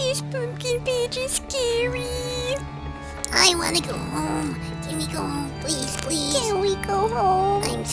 This pumpkin patch is scary. I wanna go home. Can we go home? Please, please. Can we go home? I'm